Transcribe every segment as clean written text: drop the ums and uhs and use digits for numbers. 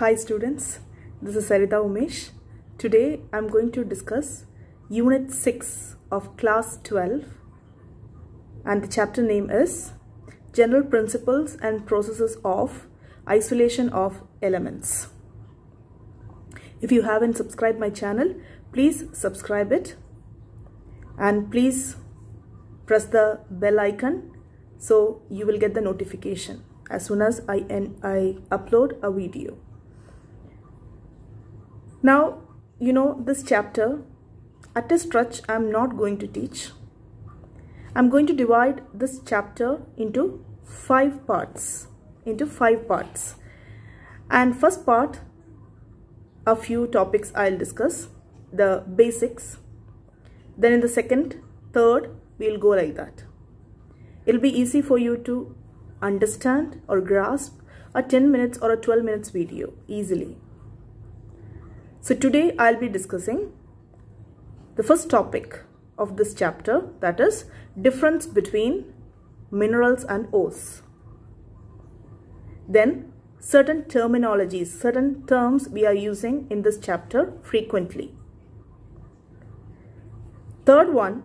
Hi students, this is Sarita Umesh. Today I am going to discuss Unit 6 of Class 12 and the chapter name is General Principles and Processes of Isolation of Elements. If you haven't subscribed my channel, please subscribe it and please press the bell icon so you will get the notification as soon as I upload a video. Now, you know, this chapter at a stretch I am not going to teach. I am going to divide this chapter into five parts. And first part, a few topics I'll discuss, the basics. Then in the second, third, we'll go like that. It'll be easy for you to understand or grasp a 10 minutes or a 12 minutes video easily. So today I'll be discussing the first topic of this chapter, that is difference between minerals and ores. Then certain terminologies, certain terms we are using in this chapter frequently. Third one,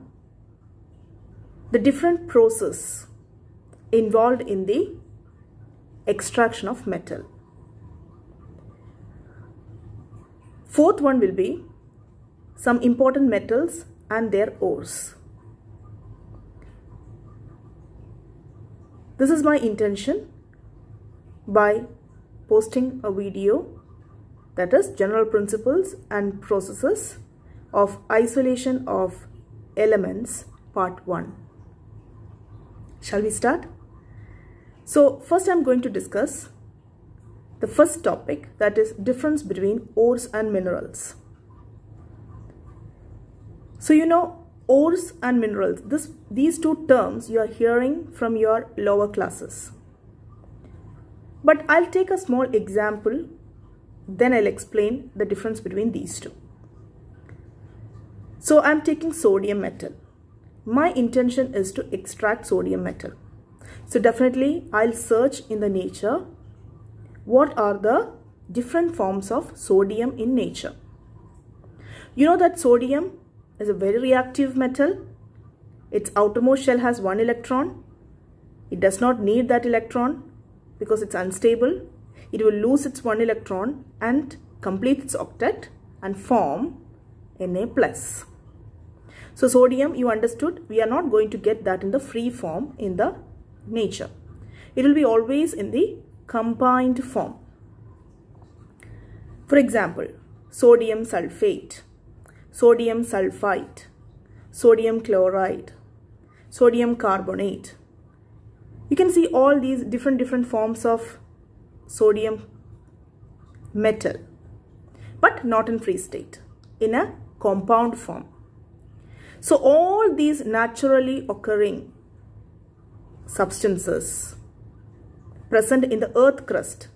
the different process involved in the extraction of metal. Fourth one will be some important metals and their ores. This is my intention by posting a video, that is General Principles and Processes of Isolation of Elements Part 1. Shall we start? So first I'm going to discuss the first topic, that is difference between ores and minerals. So you know, ores and minerals, these two terms you are hearing from your lower classes. But I'll take a small example, then I'll explain the difference between these two. So I'm taking sodium metal. My intention is to extract sodium metal. So definitely I'll search in the nature what are the different forms of sodium in nature. You know that sodium is a very reactive metal. Its outermost shell has one electron. It does not need that electron because it's unstable. It will lose its one electron and complete its octet and form Na+. So sodium, you understood, we are not going to get that in the free form in the nature. It will be always in the combined form. For example, sodium sulfate, sodium sulfite, sodium chloride, sodium carbonate. You can see all these different forms of sodium metal, but not in free state, in a compound form. So all these naturally occurring substances present in the earth crust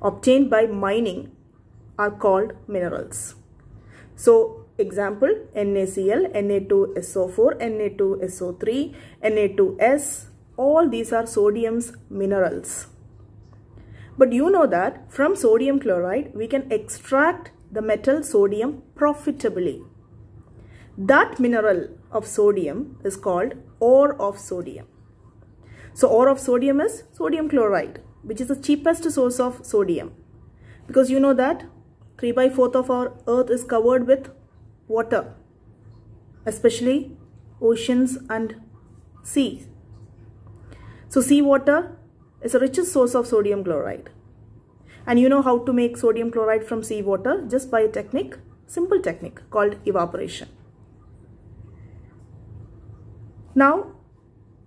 obtained by mining are called minerals. So example, NaCl, Na2SO4, Na2SO3, Na2S, all these are sodium's minerals. But you know that from sodium chloride we can extract the metal sodium profitably. That mineral of sodium is called ore of sodium. So ore of sodium is sodium chloride, which is the cheapest source of sodium, because you know that 3/4 of our earth is covered with water, especially oceans and seas. So seawater is the richest source of sodium chloride. And you know how to make sodium chloride from seawater just by a technique, simple technique called evaporation. Now,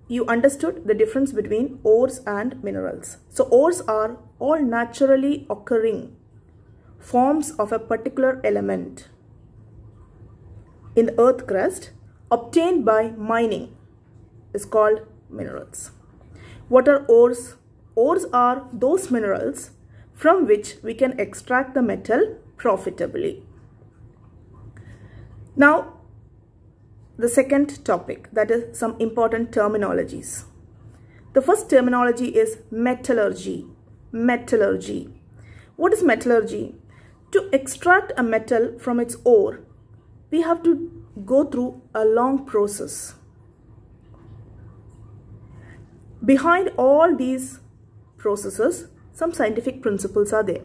you understood the difference between ores and minerals. So ores are all naturally occurring forms of a particular element in the earth crust obtained by mining is called minerals. What are ores? Ores are those minerals from which we can extract the metal profitably. Now, the second topic, that is some important terminologies. The first terminology is metallurgy. Metallurgy. What is metallurgy? To extract a metal from its ore, we have to go through a long process. Behind all these processes, some scientific principles are there.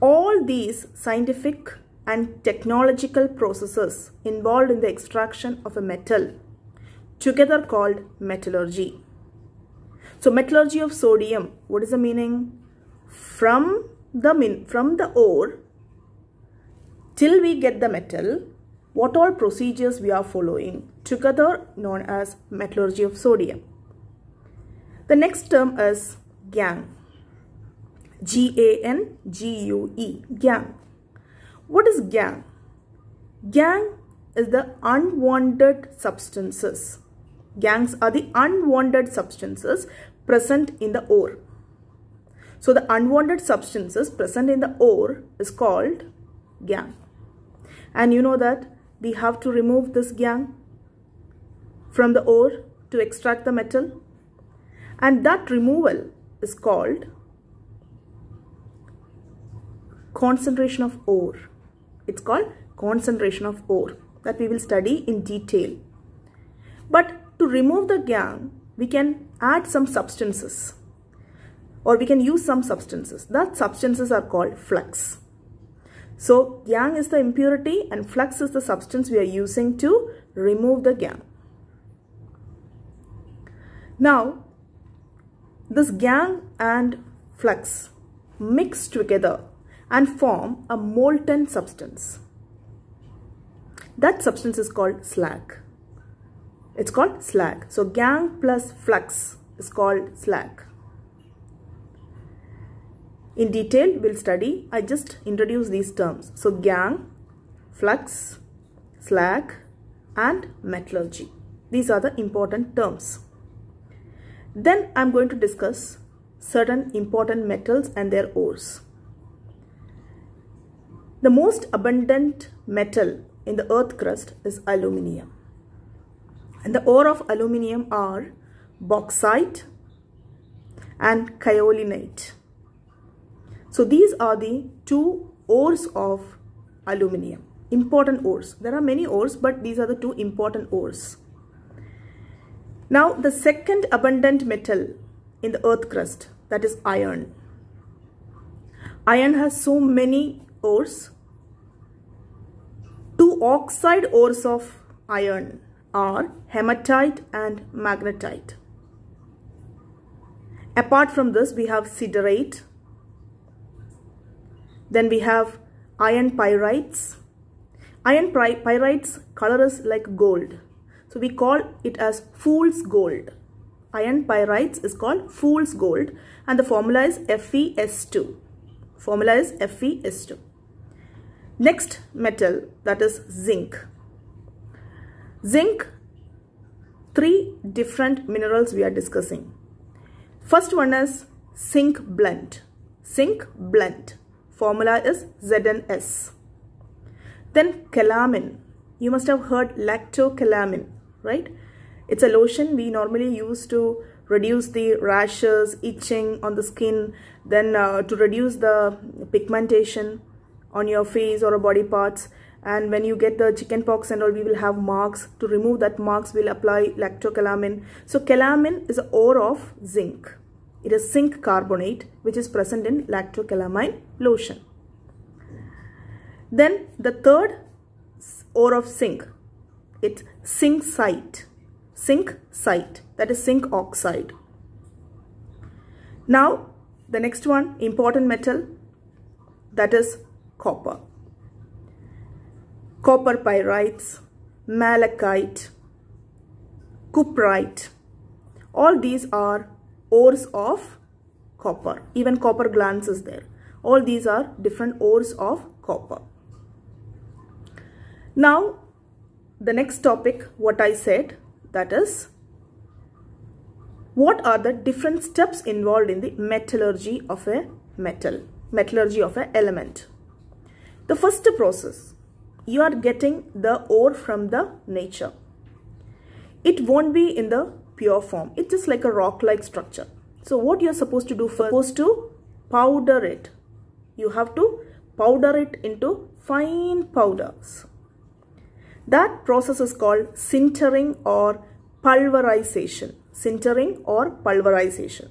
All these scientific and technological processes involved in the extraction of a metal together called metallurgy. So metallurgy of sodium, what is the meaning? From the ore till we get the metal, what all procedures we are following, together known as metallurgy of sodium. The next term is gangue. G-A-N-G-U-E, gangue. What is gangue? Gangue is the unwanted substances. Gangues are the unwanted substances present in the ore. So the unwanted substances present in the ore is called gangue. And you know that we have to remove this gangue from the ore to extract the metal. And that removal is called concentration of ore. It's called concentration of ore, that we will study in detail. But to remove the gangue, we can add some substances, or we can use some substances. That substances are called flux. So gangue is the impurity and flux is the substance we are using to remove the gangue. Now this gangue and flux mix together and form a molten substance. That substance is called slag. It's called slag. So gangue plus flux is called slag. In detail we'll study. I just introduce these terms. So gangue, flux, slag and metallurgy. These are the important terms. Then I'm going to discuss certain important metals and their ores. The most abundant metal in the earth crust is aluminium. And the ore of aluminium are bauxite and kaolinite. So these are the two ores of aluminium, important ores. There are many ores, but these are the two important ores. Now the second abundant metal in the earth crust, that is iron. Iron has so many ores. Two oxide ores of iron are hematite and magnetite. Apart from this, we have siderite. Then we have iron pyrites. Iron pyrites color is like gold. So we call it as fool's gold. Iron pyrites is called fool's gold and the formula is FeS2. Formula is FeS2. Next metal, that is zinc. Zinc, three different minerals we are discussing. First one is zinc blende. Zinc blende. Formula is ZnS. Then calamine. You must have heard lactocalamine, right? It's a lotion we normally use to reduce the rashes, itching on the skin, then to reduce the pigmentation on your face or body parts. And when you get the chicken pox and all, we will have marks. To remove that marks, we'll apply lactocalamine. So calamine is an ore of zinc. It is zinc carbonate, which is present in lactocalamine lotion. Then the third ore of zinc, it's zincite. Zincite, that is zinc oxide. Now the next one, important metal, that is copper. Copper pyrites, malachite, cuprite, all these are ores of copper. Even copper glance is there. All these are different ores of copper. Now the next topic, what I said, that is what are the different steps involved in the metallurgy of a metal, metallurgy of an element. The first process, you are getting the ore from the nature. It won't be in the pure form. It's just like a rock-like structure. So what you're supposed to do first, supposed to powder it. You have to powder it into fine powders. That process is called sintering or pulverization. Sintering or pulverization.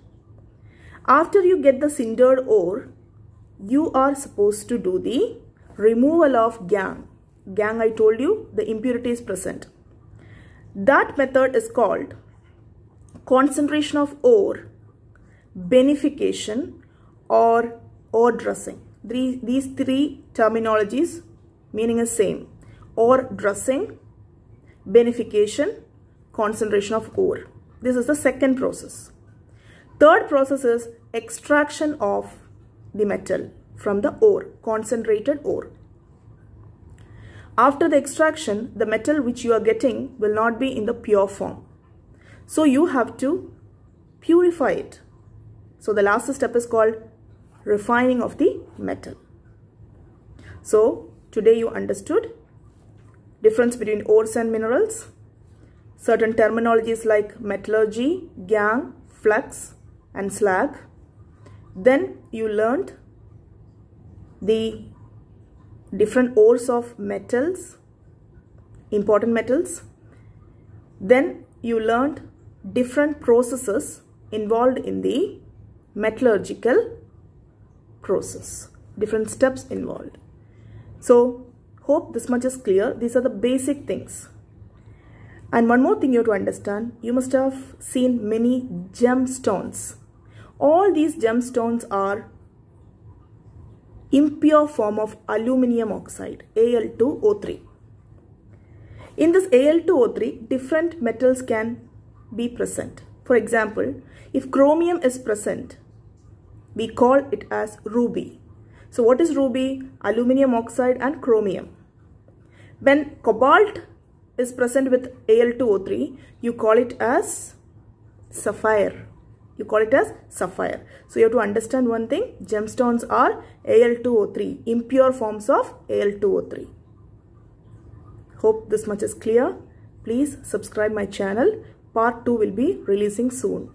After you get the sintered ore, you are supposed to do the removal of gangue. Gangue, I told you, the impurity is present. That method is called concentration of ore, benefication, or ore dressing. These three terminologies meaning is same. Ore dressing, benefication, concentration of ore. This is the second process. Third process is extraction of the metal from the ore, concentrated ore. After the extraction, the metal which you are getting will not be in the pure form. So you have to purify it. So the last step is called refining of the metal. So today you understood difference between ores and minerals, certain terminologies like metallurgy, gangue, flux and slag. Then you learned the different ores of metals, important metals. Then you learned different processes involved in the metallurgical process, different steps involved. So hope this much is clear. These are the basic things. And one more thing you have to understand, you must have seen many gemstones. All these gemstones are impure form of aluminium oxide, Al2O3. In this Al2O3, different metals can be present. For example, if chromium is present, we call it as ruby. So what is ruby? Aluminium oxide and chromium. When cobalt is present with Al2O3, you call it as sapphire. You call it as sapphire. So you have to understand one thing, gemstones are Al2O3, impure forms of Al2O3. Hope this much is clear. Please subscribe my channel. Part 2 will be releasing soon.